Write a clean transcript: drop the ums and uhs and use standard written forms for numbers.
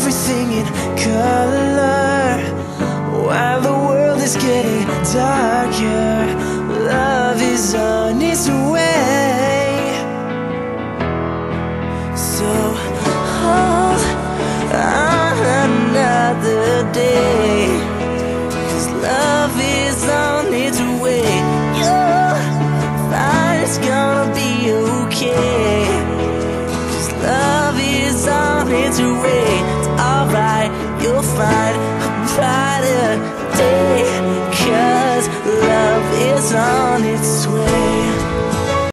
everything in color. While the world is getting darker, love is on its way. So hold on another day, 'cause love is on its way. You'll find it's gonna be okay, 'cause love is on its way. It's alright, you'll find a brighter day.